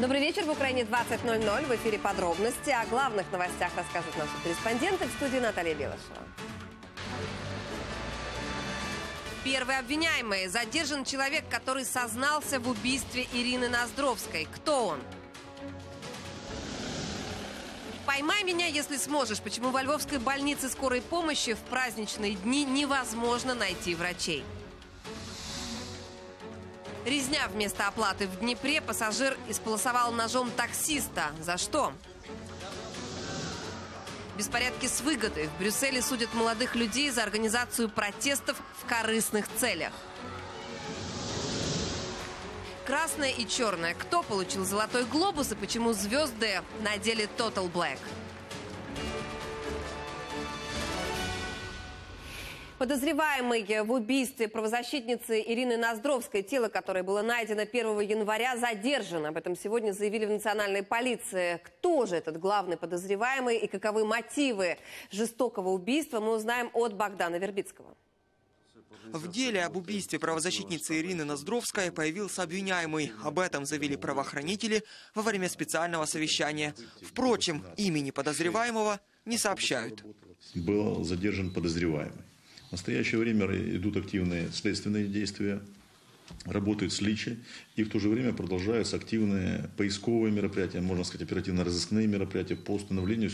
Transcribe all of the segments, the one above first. Добрый вечер. В Украине 20:00. В эфире подробности. О главных новостях расскажут наши корреспонденты. В студии Наталья Белашова. Первый обвиняемый. Задержан человек, который сознался в убийстве Ирины Ноздровской. Кто он? Поймай меня, если сможешь. Почему во Львовской больнице скорой помощи в праздничные дни невозможно найти врачей? Резня вместо оплаты в Днепре. Пассажир исполосовал ножом таксиста. За что? Беспорядки с выгодой. В Брюсселе судят молодых людей за организацию протестов в корыстных целях. Красное и черное. Кто получил «Золотой глобус» и почему звезды надели Total Black? Подозреваемый в убийстве правозащитницы Ирины Ноздровской, тело которой было найдено 1 января, задержано. Об этом сегодня заявили в национальной полиции. Кто же этот главный подозреваемый и каковы мотивы жестокого убийства, мы узнаем от Богдана Вербицкого. В деле об убийстве правозащитницы Ирины Ноздровской появился обвиняемый. Об этом заявили правоохранители во время специального совещания. Впрочем, имени подозреваемого не сообщают. Был задержан подозреваемый. В настоящее время идут активные следственные действия, работают сличи, и в то же время продолжаются активные поисковые мероприятия, можно сказать, оперативно-розыскные мероприятия по установлению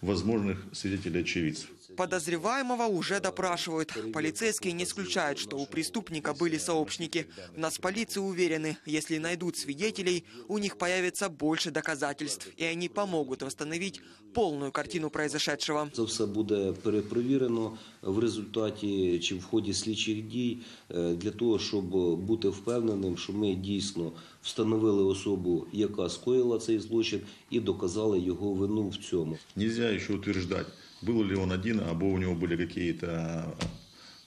возможных свидетелей и очевидцев. Подозреваемого уже допрашивают. Полицейские не исключают, что у преступника были сообщники. В нацполиции уверены, если найдут свидетелей, у них появится больше доказательств, и они помогут восстановить полную картину произошедшего. Это все будет перепроверено в результате, чи в ходе слідчих дій, для того, чтобы быть уверенным, что мы действительно установили особу, яка скоїла цей злочин, и доказали его вину в цьому. Нельзя еще утверждать, был ли он один, або у него были какие-то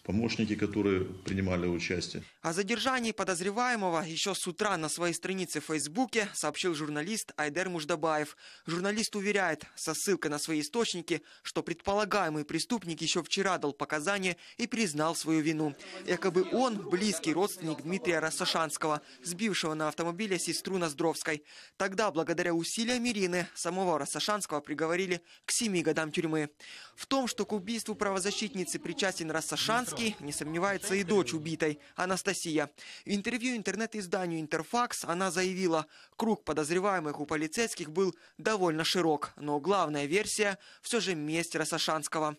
помощники, которые принимали участие. О задержании подозреваемого еще с утра на своей странице в Фейсбуке сообщил журналист Айдер Муждабаев. Журналист уверяет, со ссылкой на свои источники, что предполагаемый преступник еще вчера дал показания и признал свою вину. Якобы он близкий родственник Дмитрия Россошанского, сбившего на автомобиле сестру Ноздровской. Тогда, благодаря усилиям Ирины, самого Россошанского приговорили к 7 годам тюрьмы. В том, что к убийству правозащитницы причастен Россошанский, не сомневается и дочь убитой, Анастасия. В интервью интернет-изданию «Интерфакс» она заявила, круг подозреваемых у полицейских был довольно широк, но главная версия – все же месть Россошанского.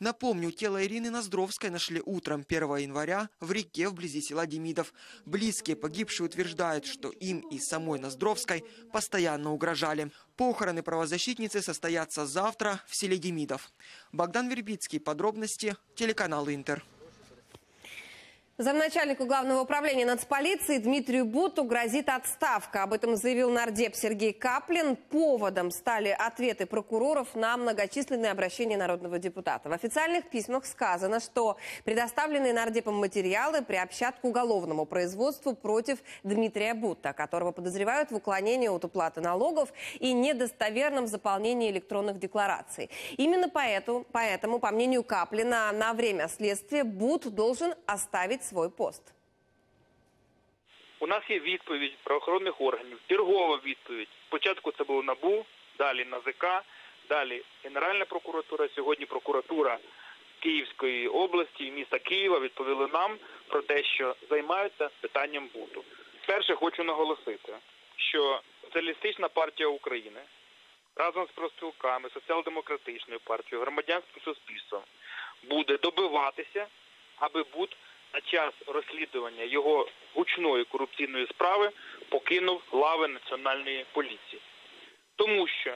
Напомню, тело Ирины Ноздровской нашли утром 1 января в реке вблизи села Демидов. Близкие погибшие утверждают, что им и самой Ноздровской постоянно угрожали. Похороны правозащитницы состоятся завтра в селе Демидов. Богдан Вербицкий, подробности, телеканал «Интер». Замначальнику главного управления нацполиции Дмитрию Буту грозит отставка. Об этом заявил нардеп Сергей Каплин. Поводом стали ответы прокуроров на многочисленные обращения народного депутата. В официальных письмах сказано, что предоставленные нардепом материалы приобщат к уголовному производству против Дмитрия Бута, которого подозревают в уклонении от уплаты налогов и недостоверном заполнении электронных деклараций. Именно поэтому, по мнению Каплина, на время следствия Бут должен оставить свой пост. У нас є відповідь правоохоронних органів, піргова відповідь. Спочатку це було НАБУ, далі НАЗК, далі Генеральна прокуратура, сьогодні прокуратура Київської області і міста Києва відповіли нам про те, що займаються питанням Буту. Перше хочу наголосити, що Соціалістична партія України разом з профспілками, Соціал-демократичною партією, громадянським суспільством буде добиватися, аби Бут на час розслідування його гучної корупційної справи покинув лави національної поліції. Тому що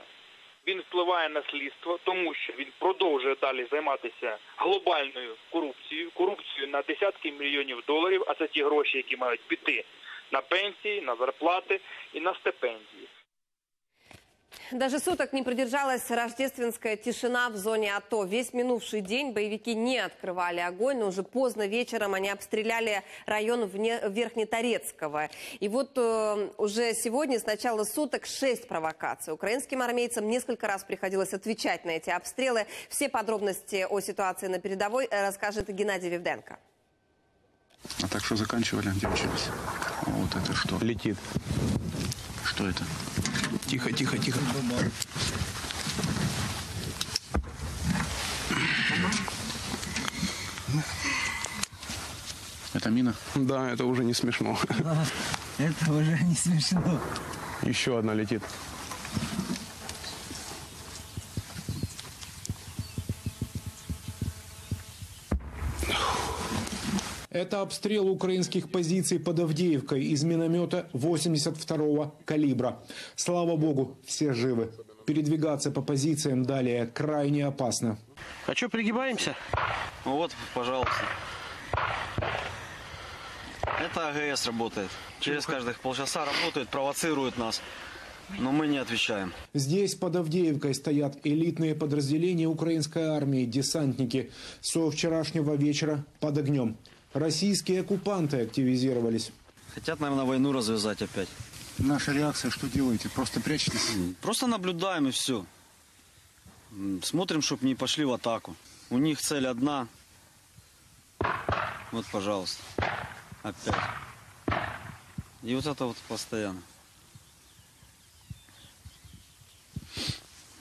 він впливає на слідство, тому що він продовжує далі займатися глобальною корупцією, корупцією на десятки мільйонів доларів, а це ті гроші, які мають піти на пенсії, на зарплати і на стипендії. Даже суток не продержалась рождественская тишина в зоне АТО. Весь минувший день боевики не открывали огонь, но уже поздно вечером они обстреляли район Верхнеторецкого. И вот уже сегодня с начала суток 6 провокаций. Украинским армейцам несколько раз приходилось отвечать на эти обстрелы. Все подробности о ситуации на передовой расскажет Геннадий Вивденко. А так что заканчивали, где учились? Вот это что? Летит. Кто это? Тихо, тихо, тихо. Это мина? Да, это уже не смешно. Да, это уже не смешно. Еще одна летит. Это обстрел украинских позиций под Авдеевкой из миномета 82-го калибра. Слава богу, все живы. Передвигаться по позициям далее крайне опасно. А что, пригибаемся? Вот, пожалуйста. Это АГС работает. Через каждых полчаса работает, провоцирует нас. Но мы не отвечаем. Здесь под Авдеевкой стоят элитные подразделения украинской армии, десантники. Со вчерашнего вечера под огнем. Российские оккупанты активизировались. Хотят, наверное, войну развязать опять. Наша реакция, что делаете? Просто прячетесь? Просто наблюдаем и все. Смотрим, чтобы не пошли в атаку. У них цель одна. Вот, пожалуйста. Опять. И вот это вот постоянно.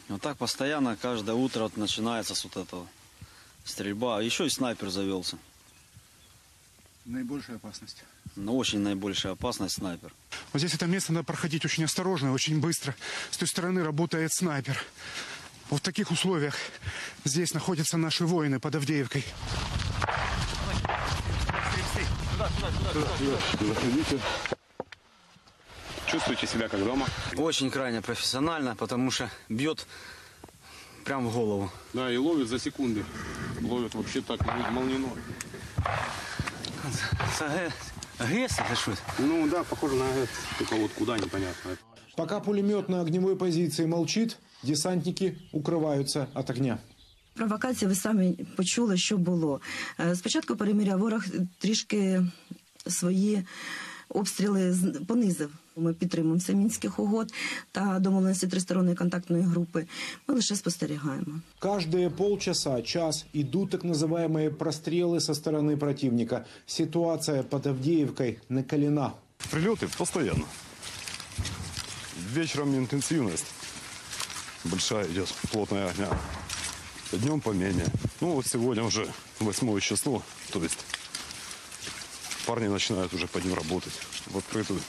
Вот так постоянно, каждое утро вот начинается с вот этого. Стрельба. Еще и снайпер завелся. Наибольшая опасность. Ну, очень наибольшая опасность снайпер. Вот здесь это место надо проходить очень осторожно, очень быстро. С той стороны работает снайпер. Вот в таких условиях здесь находятся наши воины под Авдеевкой. Чувствуете себя как дома? Очень крайне профессионально, потому что бьет прям в голову. Да, и ловит за секунды. Ловит вообще так молниеносно. АГС это что? Ну да, похоже на АГС, только вот куда, непонятно. Пока пулемет на огневой позиции молчит, десантники укрываются от огня. Провокації ви самі почули, що було. Спочатку перемиря ворог трішки свої обстріли понизив. Ми підтримуємося Мінських угод та домовленості тристоронньої контактної групи. Ми лише спостерігаємо. Кожні полчаса, час йдуть так називаємо простріли зі сторони противника. Ситуація під Авдіївкою накалена. Прильоти постійно. Вечором інтенсивність велика, йде плотне огня. Днем поменьше. Ну вот сегодня уже 8 число, то есть парни начинают уже по ним работать в открытую.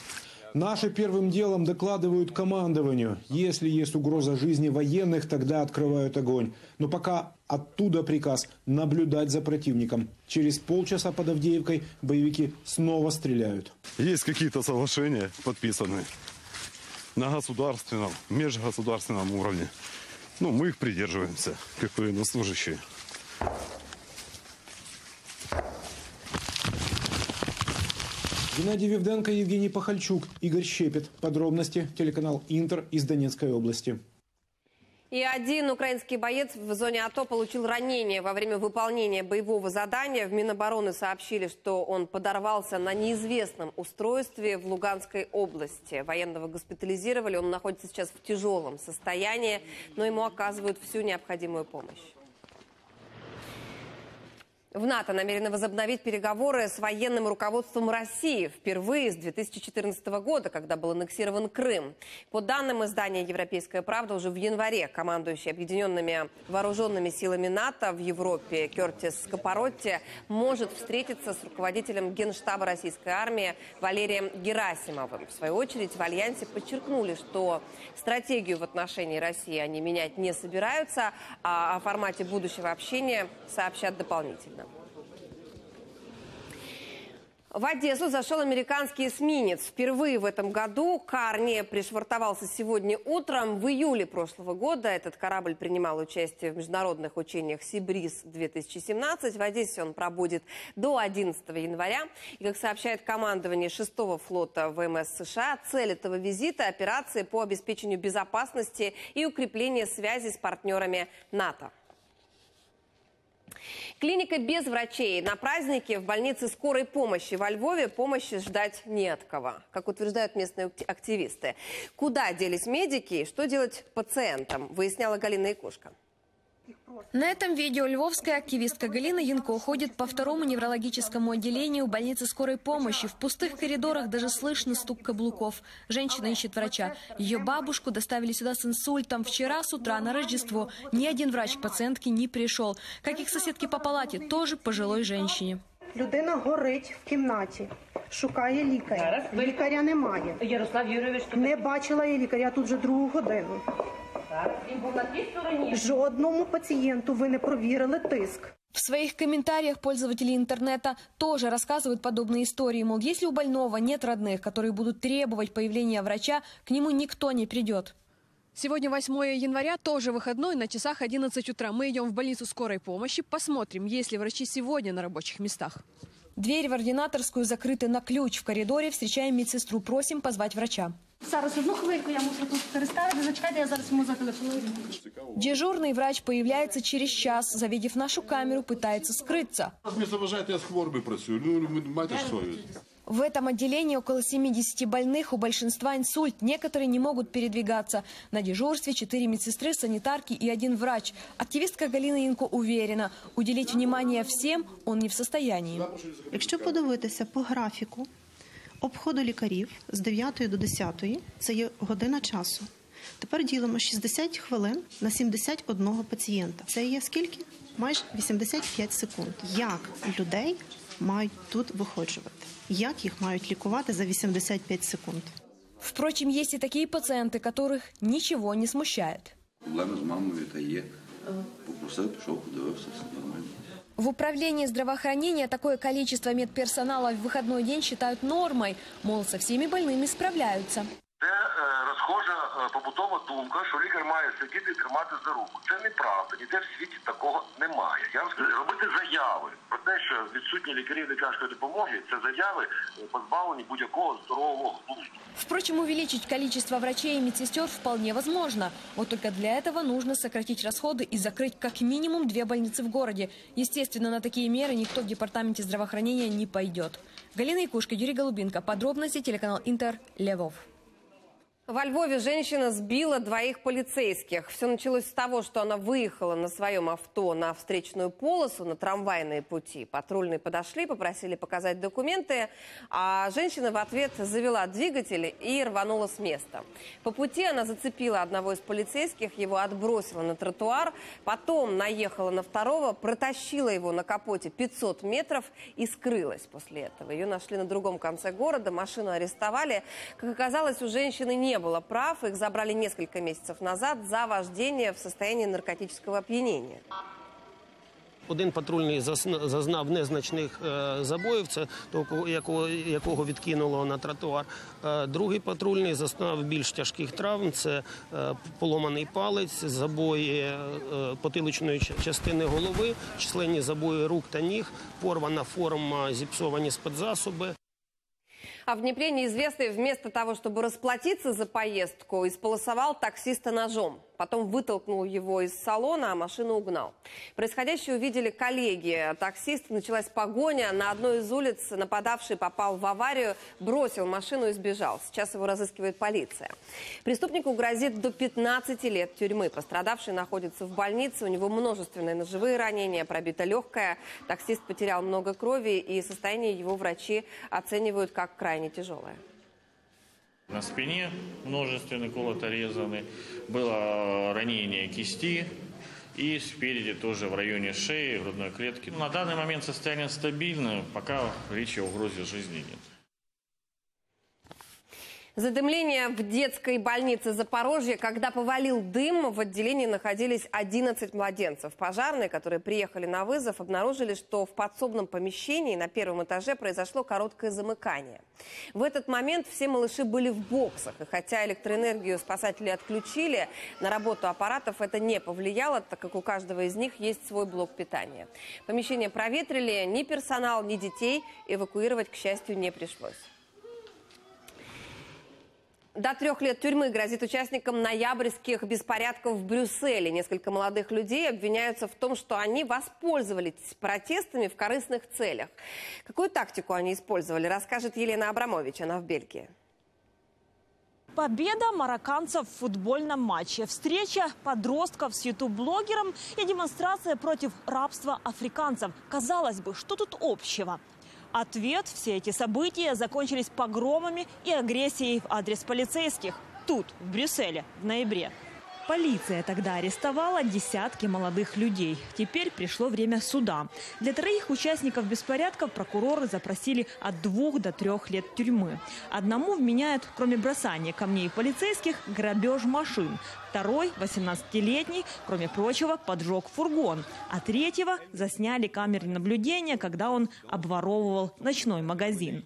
Наши первым делом докладывают командованию. Если есть угроза жизни военных, тогда открывают огонь. Но пока оттуда приказ наблюдать за противником. Через полчаса под Авдеевкой боевики снова стреляют. Есть какие-то соглашения подписанные на государственном, межгосударственном уровне. Ну, мы их придерживаемся, как военнослужащие. Геннадий Вивденко, Евгений Пахальчук, Игорь Щепет. Подробности телеканал «Интер» из Донецкой области. И один украинский боец в зоне АТО получил ранение во время выполнения боевого задания. В Минобороны сообщили, что он подорвался на неизвестном устройстве в Луганской области. Военного госпитализировали, он находится сейчас в тяжелом состоянии, но ему оказывают всю необходимую помощь. В НАТО намерены возобновить переговоры с военным руководством России впервые с 2014 года, когда был аннексирован Крым. По данным издания «Европейская правда», уже в январе командующий объединенными вооруженными силами НАТО в Европе Кёртис Капоротти может встретиться с руководителем Генштаба российской армии Валерием Герасимовым. В свою очередь в Альянсе подчеркнули, что стратегию в отношении России они менять не собираются, а о формате будущего общения сообщат дополнительно. В Одессу зашел американский эсминец. Впервые в этом году «Карни» пришвартовался сегодня утром. В июле прошлого года этот корабль принимал участие в международных учениях «Сибриз-2017». В Одессе он пробудет до 11 января. И, как сообщает командование 6-го флота ВМС США, цель этого визита – операции по обеспечению безопасности и укреплению связи с партнерами НАТО. Клиника без врачей. На празднике в больнице скорой помощи во Львове помощи ждать не от кого, как утверждают местные активисты. Куда делись медики и что делать пациентам, выясняла Галина Якушко. На этом видео львовская активистка Галина Янко ходит по второму неврологическому отделению больницы скорой помощи. В пустых коридорах даже слышно стук каблуков. Женщина ищет врача. Ее бабушку доставили сюда с инсультом. Вчера с утра на Рождество ни один врач к пациентке не пришел. Как их соседки по палате, тоже пожилой женщине. Людина горить в кімнаті, шукає лікаря. Лікаря немає. Ярослав Юрьевич не бачила і лікаря тут вже другу годину. Жодному пацієнту ви не провірили тиск. В своих комментариях пользователи интернета тоже рассказывают подобные истории. Мол, если у больного нет родных, которые будут требовать появления врача, к нему никто не придет. Сегодня 8 января, тоже выходной, на часах 11 утра. Мы идем в больницу скорой помощи, посмотрим, есть ли врачи сегодня на рабочих местах. Дверь в ординаторскую закрыта на ключ. В коридоре встречаем медсестру, просим позвать врача. Дежурный врач появляется через час. Завидев нашу камеру, пытается скрыться. В этом отделении около 70 больных, у большинства инсульт. Некоторые не могут передвигаться. На дежурстве 4 медсестры, санитарки и 1 врач. Активистка Галина Янко уверена, уделить внимание всем он не в состоянии. Если подивитися по графику обходу лікарів з 9 до 10, це є година часу. Тепер ділимо 60 хвилин на 71 пацієнта. Це є скільки? Майже 85 секунд. Як людей мають тут виходжувати? Як їх мають лікувати за 85 секунд? Впрочем, є і такі пацієнти, яких нічого не смущає. Проблема з мамою – це є. Попросив, пішов, подивився, все нормально. В управлении здравоохранения такое количество медперсонала в выходной день считают нормой. Мол, со всеми больными справляются. Побутова думка, що лікар має сидіти і триматися за руку. Це неправда, ніде в світі такого немає. Я вам скажу, робити заяви про те, що відсутні лікарі лікарської допомоги, це заяви позбавлені будь-якого здорового глузду. Впрочем, увеличить количество врачей и медсестер вполне возможно. Вот только для этого нужно сократить расходы и закрыть как минимум 2 больницы в городе. Естественно, на такие меры никто в департаменте здравоохранения не пойдет. Галина Якушко, Юрий Голубенко. Подробности телеканал Интер, Львов. Во Львове женщина сбила 2 полицейских. Все началось с того, что она выехала на своем авто на встречную полосу, на трамвайные пути. Патрульные подошли, попросили показать документы, а женщина в ответ завела двигатель и рванула с места. По пути она зацепила одного из полицейских, его отбросила на тротуар, потом наехала на второго, протащила его на капоте 500 метров и скрылась после этого. Ее нашли на другом конце города, машину арестовали. Как оказалось, у женщины не было прав, их забрали несколько месяцев назад за вождение в состоянии наркотического опьянения. Один патрульний зазнав незначних забоїв, це того, якого відкинуло на тротуар. Другий патрульний зазнав більш тяжких травм, це поломаний палець, забої потиличної частини голови, численні забої рук та ніг, порвана форма, зіпсовані спецзасоби. А в Днепре неизвестный вместо того, чтобы расплатиться за поездку, исполосовал таксиста ножом. Потом вытолкнул его из салона, а машину угнал. Происходящее увидели коллеги. Таксист, началась погоня. На одной из улиц нападавший попал в аварию, бросил машину и сбежал. Сейчас его разыскивает полиция. Преступнику грозит до 15 лет тюрьмы. Пострадавший находится в больнице. У него множественные ножевые ранения, пробита легкая. Таксист потерял много крови, и состояние его врачи оценивают как крайне тяжелое. На спине множественный колот орезанный, было ранение кисти и спереди тоже в районе шеи, грудной клетки. На данный момент состояние стабильное, пока речи о угрозе жизни нет. Задымление в детской больнице Запорожья, когда повалил дым, в отделении находились 11 младенцев. Пожарные, которые приехали на вызов, обнаружили, что в подсобном помещении на первом этаже произошло короткое замыкание. В этот момент все малыши были в боксах. И хотя электроэнергию спасатели отключили, на работу аппаратов это не повлияло, так как у каждого из них есть свой блок питания. Помещение проветрили, ни персонал, ни детей эвакуировать, к счастью, не пришлось. До 3 лет тюрьмы грозит участникам ноябрьских беспорядков в Брюсселе. Несколько молодых людей обвиняются в том, что они воспользовались протестами в корыстных целях. Какую тактику они использовали, расскажет Елена Абрамович, она в Бельгии. Победа марокканцев в футбольном матче, встреча подростков с ютуб-блогером и демонстрация против рабства африканцев. Казалось бы, что тут общего? Ответ: все эти события закончились погромами и агрессией в адрес полицейских. Тут, в Брюсселе, в ноябре. Полиция тогда арестовала десятки молодых людей. Теперь пришло время суда. Для троих участников беспорядков прокуроры запросили от 2 до 3 лет тюрьмы. Одному вменяют, кроме бросания камней и полицейских, грабеж машин. Второй, 18-летний, кроме прочего, поджег фургон. А третьего засняли камеры наблюдения, когда он обворовывал ночной магазин.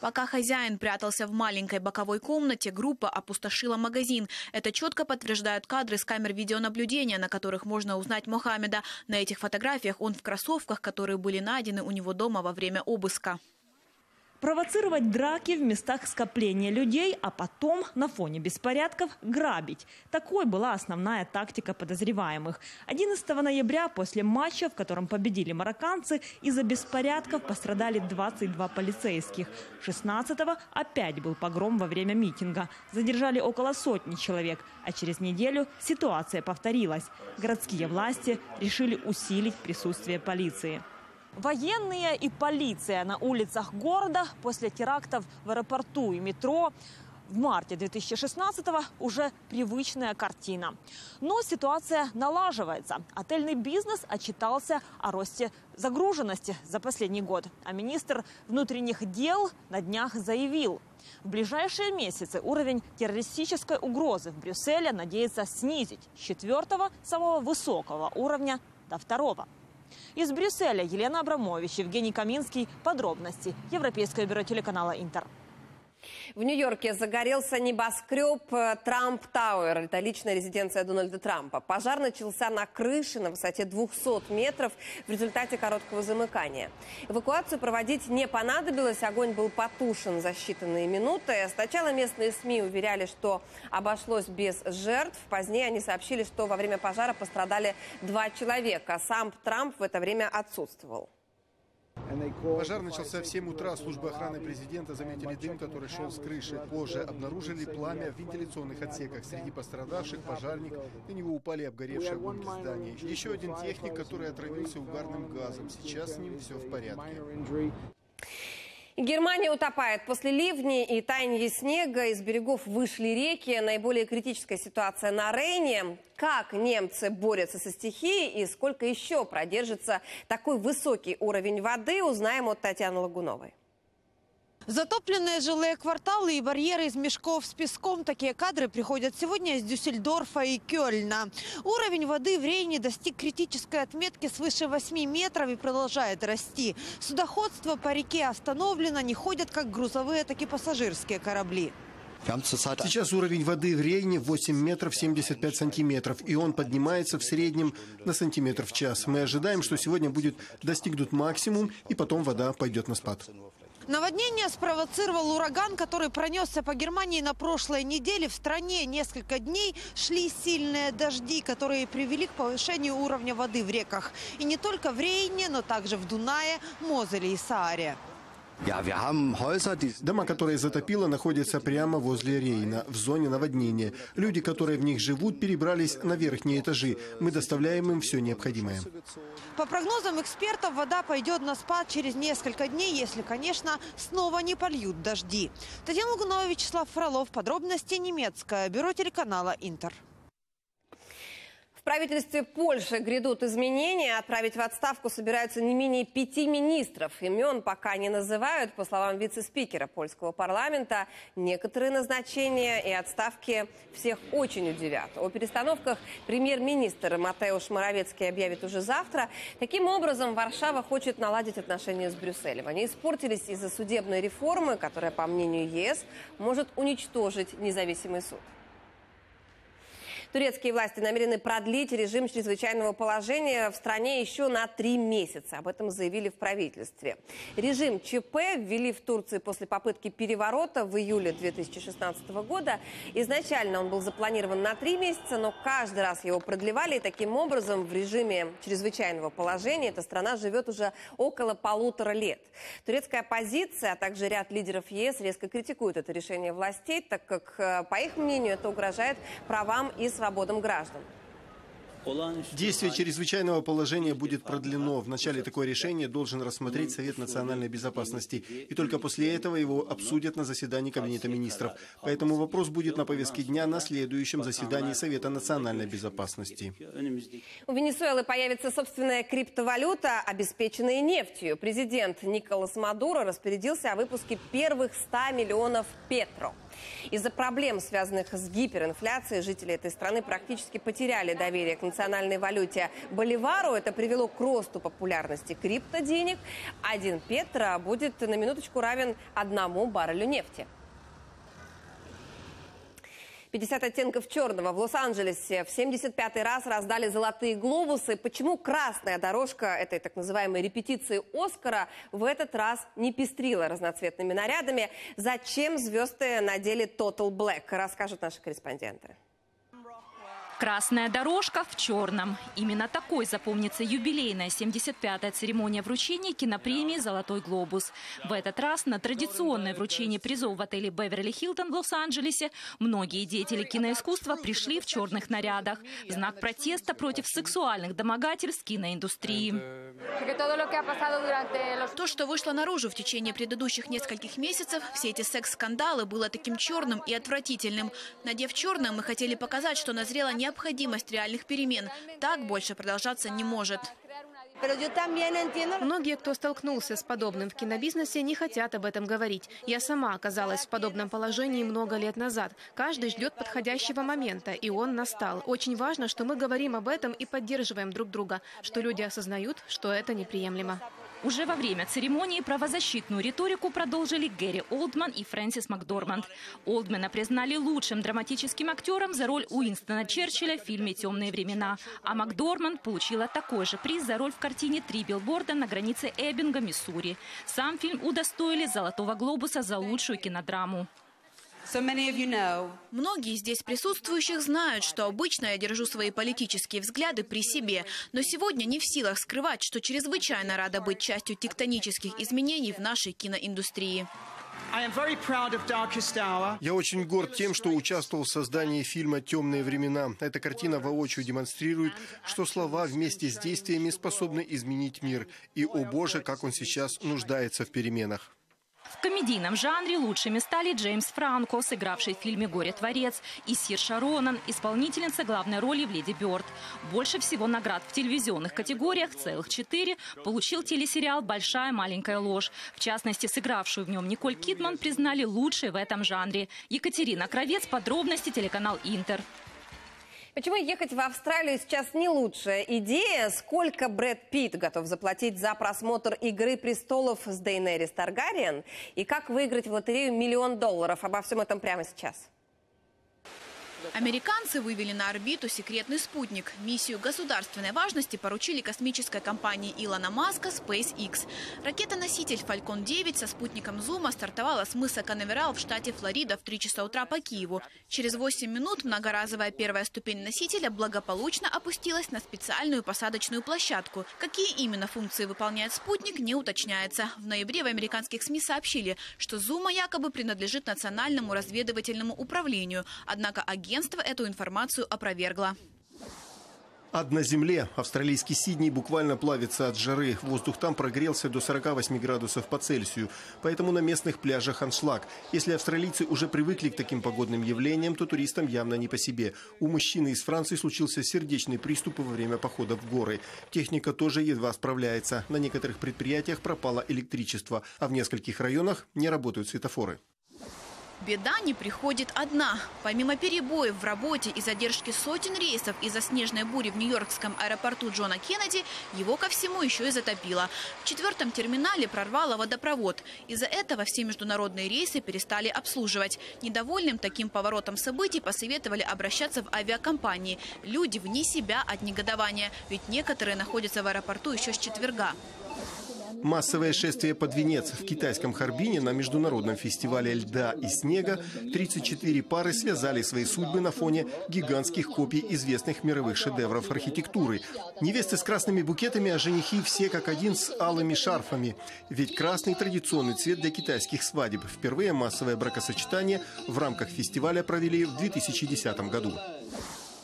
Пока хозяин прятался в маленькой боковой комнате, группа опустошила магазин. Это четко подтверждают кадры с камер видеонаблюдения, на которых можно узнать Мохаммеда. На этих фотографиях он в кроссовках, которые были найдены у него дома во время обыска. Провоцировать драки в местах скопления людей, а потом на фоне беспорядков грабить. Такой была основная тактика подозреваемых. 11 ноября после матча, в котором победили марокканцы, из-за беспорядков пострадали 22 полицейских. 16-го опять был погром во время митинга. Задержали около сотни человек, а через неделю ситуация повторилась. Городские власти решили усилить присутствие полиции. Военные и полиция на улицах города после терактов в аэропорту и метро в марте 2016-го уже привычная картина. Но ситуация налаживается. Отельный бизнес отчитался о росте загруженности за последний год. А министр внутренних дел на днях заявил: в ближайшие месяцы уровень террористической угрозы в Брюсселе надеется снизить с 4-го, самого высокого уровня, до 2-го. Из Брюсселя Елена Абрамович, Евгений Каминский. Подробности. Европейское бюро телеканала «Интер». В Нью-Йорке загорелся небоскреб Трамп Тауэр. Это личная резиденция Дональда Трампа. Пожар начался на крыше на высоте 200 метров в результате короткого замыкания. Эвакуацию проводить не понадобилось. Огонь был потушен за считанные минуты. Сначала местные СМИ уверяли, что обошлось без жертв. Позднее они сообщили, что во время пожара пострадали 2 человека. Сам Трамп в это время отсутствовал. Пожар начался в 7 утра. Службы охраны президента заметили дым, который шел с крыши. Позже обнаружили пламя в вентиляционных отсеках. Среди пострадавших пожарник, на него упали обгоревшие обломки здания. Еще один техник, который отравился угарным газом. Сейчас с ним все в порядке. Германия утопает. После ливней и таяния снега из берегов вышли реки. Наиболее критическая ситуация на Рейне. Как немцы борются со стихией и сколько еще продержится такой высокий уровень воды, узнаем от Татьяны Лагуновой. Затопленные жилые кварталы и барьеры из мешков с песком. Такие кадры приходят сегодня из Дюссельдорфа и Кёльна. Уровень воды в Рейне достиг критической отметки свыше 8 метров и продолжает расти. Судоходство по реке остановлено, не ходят как грузовые, так и пассажирские корабли. Сейчас уровень воды в Рейне 8 метров 75 сантиметров, и он поднимается в среднем на сантиметр в час. Мы ожидаем, что сегодня будет достигнут максимум, и потом вода пойдет на спад. Наводнение спровоцировал ураган, который пронесся по Германии на прошлой неделе. В стране несколько дней шли сильные дожди, которые привели к повышению уровня воды в реках. И не только в Рейне, но также в Дунае, Мозеле и Сааре. Дома, которые затопило, находятся прямо возле Рейна, в зоне наводнения. Люди, которые в них живут, перебрались на верхние этажи. Мы доставляем им все необходимое. По прогнозам экспертов, вода пойдет на спад через несколько дней, если, конечно, снова не польют дожди. Татьяна Лагунова, Вячеслав Фролов. Подробности. Немецкое бюро телеканала «Интер». В правительстве Польши грядут изменения. Отправить в отставку собираются не менее 5 министров. Имен пока не называют. По словам вице-спикера польского парламента, некоторые назначения и отставки всех очень удивят. О перестановках премьер-министр Матеуш Моравецкий объявит уже завтра. Таким образом, Варшава хочет наладить отношения с Брюсселем. Они испортились из-за судебной реформы, которая, по мнению ЕС, может уничтожить независимый суд. Турецкие власти намерены продлить режим чрезвычайного положения в стране еще на 3 месяца. Об этом заявили в правительстве. Режим ЧП ввели в Турции после попытки переворота в июле 2016 года. Изначально он был запланирован на 3 месяца, но каждый раз его продлевали. И таким образом в режиме чрезвычайного положения эта страна живет уже около 1,5 лет. Турецкая оппозиция, а также ряд лидеров ЕС резко критикуют это решение властей, так как, по их мнению, это угрожает правам и свободам граждан. Действие чрезвычайного положения будет продлено. Вначале такое решение должен рассмотреть Совет национальной безопасности. И только после этого его обсудят на заседании Кабинета министров. Поэтому вопрос будет на повестке дня на следующем заседании Совета национальной безопасности. У Венесуэлы появится собственная криптовалюта, обеспеченная нефтью. Президент Николас Мадуро распорядился о выпуске первых 100 миллионов Петро. Из-за проблем, связанных с гиперинфляцией, жители этой страны практически потеряли доверие к национальной валюте боливару. Это привело к росту популярности криптоденег. 1 петро будет на минуточку равен 1 баррелю нефти. 50 оттенков черного в Лос-Анджелесе в 75-й раз раздали «Золотые глобусы». Почему красная дорожка этой так называемой репетиции «Оскара» в этот раз не пестрила разноцветными нарядами? Зачем звезды надели Total Black, расскажут наши корреспонденты. Красная дорожка в черном. Именно такой запомнится юбилейная 75-я церемония вручения кинопремии «Золотой глобус». В этот раз на традиционное вручение призов в отеле «Беверли-Хилтон» в Лос-Анджелесе многие деятели киноискусства пришли в черных нарядах в знак протеста против сексуальных домогательств киноиндустрии. То, что вышло наружу в течение предыдущих нескольких месяцев, все эти секс-скандалы, было таким черным и отвратительным. Надев черное, мы хотели показать, что назрела необходимость реальных перемен. Так больше продолжаться не может. Многие, кто столкнулся с подобным в кинобизнесе, не хотят об этом говорить. Я сама оказалась в подобном положении много лет назад. Каждый ждет подходящего момента, и он настал. Очень важно, что мы говорим об этом и поддерживаем друг друга, что люди осознают, что это неприемлемо. Уже во время церемонии правозащитную риторику продолжили Гэри Олдман и Фрэнсис Макдорманд. Олдмана признали лучшим драматическим актером за роль Уинстона Черчилля в фильме «Темные времена». А Макдорманд получила такой же приз за роль в картине «Три билборда на границе Эббинга, Миссури». Сам фильм удостоили «Золотого глобуса» за лучшую кинодраму. Многие из здесь присутствующих знают, что обычно я держу свои политические взгляды при себе, но сегодня не в силах скрывать, что чрезвычайно рада быть частью тектонических изменений в нашей киноиндустрии. Я очень горд тем, что участвовал в создании фильма «Темные времена». Эта картина воочию демонстрирует, что слова вместе с действиями способны изменить мир. И, о боже, как он сейчас нуждается в переменах. В комедийном жанре лучшими стали Джеймс Франко, сыгравший в фильме «Горе-творец», и Сирша Ронан, исполнительница главной роли в «Леди Бёрд». Больше всего наград в телевизионных категориях, целых 4, получил телесериал «Большая маленькая ложь». В частности, сыгравшую в нем Николь Кидман признали лучшей в этом жанре. Екатерина Кравец, подробности, телеканал «Интер». Почему ехать в Австралию сейчас не лучшая идея? Сколько Брэд Питт готов заплатить за просмотр «Игры престолов» с Дейенерис Таргариен? И как выиграть в лотерею $1 000 000? Обо всем этом прямо сейчас. Американцы вывели на орбиту секретный спутник. Миссию государственной важности поручили космической компании Илона Маска SpaceX. Ракета-носитель Falcon 9 со спутником Зума стартовала с мыса Канаверал в штате Флорида в 3 часа утра по Киеву. Через 8 минут многоразовая первая ступень носителя благополучно опустилась на специальную посадочную площадку. Какие именно функции выполняет спутник, не уточняется. В ноябре в американских СМИ сообщили, что Зума якобы принадлежит Национальному разведывательному управлению. Однако агентство эту информацию опровергло. Ад на земле. Австралийский Сидней буквально плавится от жары. Воздух там прогрелся до 48 градусов по Цельсию. Поэтому на местных пляжах аншлаг. Если австралийцы уже привыкли к таким погодным явлениям, то туристам явно не по себе. У мужчины из Франции случился сердечный приступ во время похода в горы. Техника тоже едва справляется. На некоторых предприятиях пропало электричество, а в нескольких районах не работают светофоры. Беда не приходит одна. Помимо перебоев в работе и задержки сотен рейсов из-за снежной бури в нью-йоркском аэропорту Джона Кеннеди, его ко всему еще и затопило. В 4-м терминале прорвало водопровод. Из-за этого все международные рейсы перестали обслуживать. Недовольным таким поворотом событий посоветовали обращаться в авиакомпании. Люди вне себя от негодования, ведь некоторые находятся в аэропорту еще с четверга. Массовое шествие под венец в китайском Харбине на международном фестивале льда и снега. 34 пары связали свои судьбы на фоне гигантских копий известных мировых шедевров архитектуры. Невесты с красными букетами, а женихи все как один с алыми шарфами. Ведь красный – традиционный цвет для китайских свадеб. Впервые массовое бракосочетание в рамках фестиваля провели в 2010 году.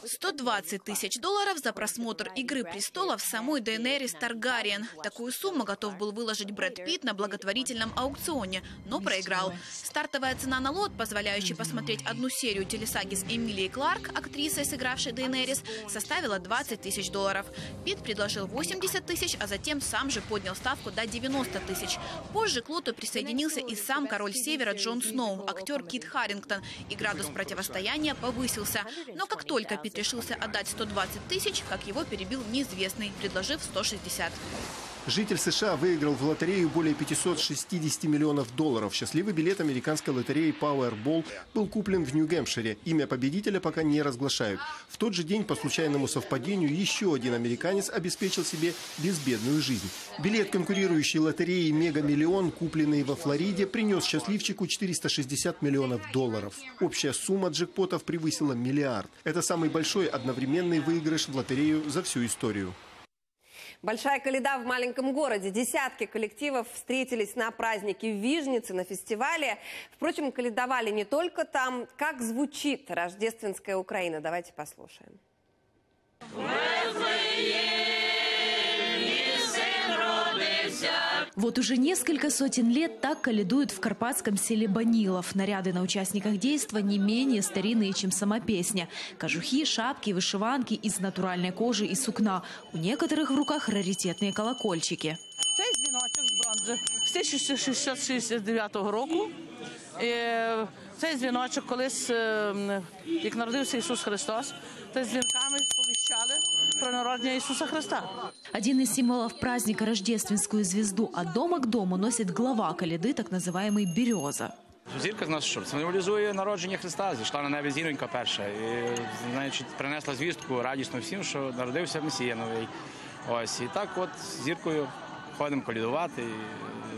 120 тысяч долларов за просмотр «Игры престолов» самой Дейенерис Таргариен. Такую сумму готов был выложить Брэд Питт на благотворительном аукционе, но проиграл. Стартовая цена на лот, позволяющий посмотреть одну серию телесаги с Эмилией Кларк, актрисой, сыгравшей Дейенерис, составила 20 тысяч долларов. Питт предложил 80 тысяч, а затем сам же поднял ставку до 90 тысяч. Позже к лоту присоединился и сам король Севера Джон Сноу, актер Кит Харингтон, и градус противостояния повысился. Но как только Питт решился отдать 120 тысяч, как его перебил неизвестный, предложив 160. Житель США выиграл в лотерею более 560 миллионов долларов. Счастливый билет американской лотереи Powerball был куплен в Нью-Гэмпшире. Имя победителя пока не разглашают. В тот же день, по случайному совпадению, еще один американец обеспечил себе безбедную жизнь. Билет конкурирующей лотереи «Мегамиллион», купленный во Флориде, принес счастливчику 460 миллионов долларов. Общая сумма джекпотов превысила миллиард. Это самый большой одновременный выигрыш в лотерею за всю историю. Большая коляда в маленьком городе. Десятки коллективов встретились на празднике в Вижнице, на фестивале. Впрочем, колядовали не только там. Как звучит рождественская Украина? Давайте послушаем. Вот уже несколько сотен лет так калядуют в карпатском селе Банилов. Наряды на участниках действа не менее старинные, чем сама песня. Кожухи, шапки, вышиванки из натуральной кожи и сукна. У некоторых в руках раритетные колокольчики. Это дзвіночок з бронзи 1669 года. Цей дзвіночок колись, як народився Ісус Христос, то з дзвінками сповіщали про народження Ісуса Христа. Один из символов праздника – рождественскую звезду, от дома к дому носит глава коляды, так называемый береза. Зірка з нас що? Символізує народження Христа, зійшла на небі зіронька перша і, значить, принесла звістку радісно всім, що народився Месія новий. Ось, і так от з зіркою ходимо колядувати.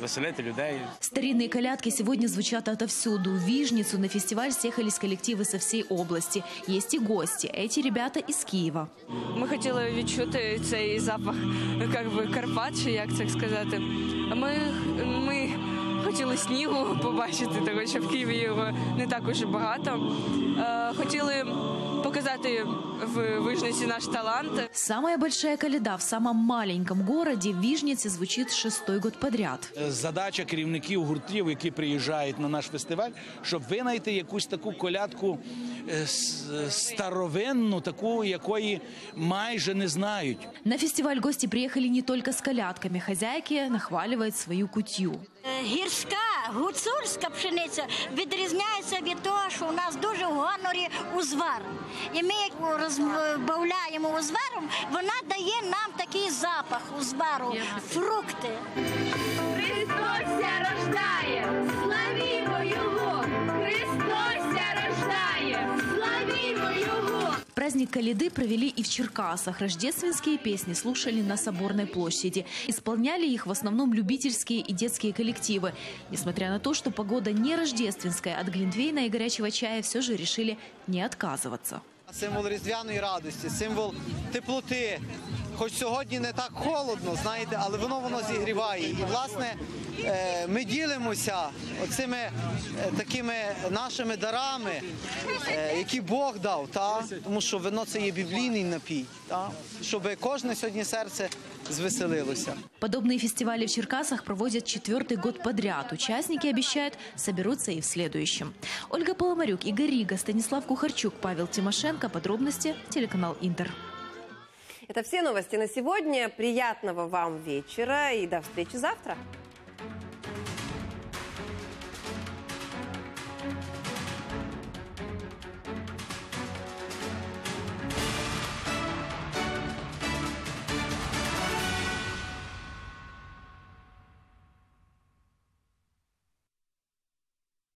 Веселить людей. Старинные колядки сегодня звучат отовсюду. В Вижницу на фестиваль съехались коллективы со всей области. Есть и гости. Эти ребята из Киева. Мы хотели відчути цей запах, как бы Карпат, чи як так сказать. Ми хотіли снігу побачити, того, що в Києві його не так уже багато. Хотіли показати в Вижниці наш талант. Самая большая коляда в самом маленьком городе в Вижнице звучит 6-й год подряд. Задача керівників гуртів, які приїжджають на наш фестиваль, щоб винайти якусь таку колядку старовинну, таку, якої майже не знають. На фестиваль гости приехали не только с колядками. Хозяйки нахваливают свою кутью. Гірська, гуцульська пшениця відрізняється від того, що у нас дуже в гонорі узвар. І ми розбавляємо узваром, вона дає нам такий запах узвару, фрукти. Христос рождає, славімо Його! Христос рождає, славімо Його! Праздник коляды провели и в Черкасах. Рождественские песни слушали на Соборной площади. Исполняли их в основном любительские и детские коллективы. Несмотря на то, что погода не рождественская, от глинтвейна и горячего чая все же решили не отказываться. Символ різдвяної радості, символ теплоти. Хоч сьогодні не так холодно, знаєте, але воно зігріває. І, власне, ми ділимося оцими такими нашими дарами, які Бог дав, та? Тому що вино – це є біблійний напій, та? Щоб кожне сьогодні серце звеселилося. Подобные фестивали в Черкасах проводят 4-й год подряд. Участники обещают, соберутся и в следующем. Ольга Поломарюк, Игорь Рига, Станислав Кухарчук, Павел Тимошенко. Подробности – телеканал «Интер». Это все новости на сегодня. Приятного вам вечера и до встречи завтра.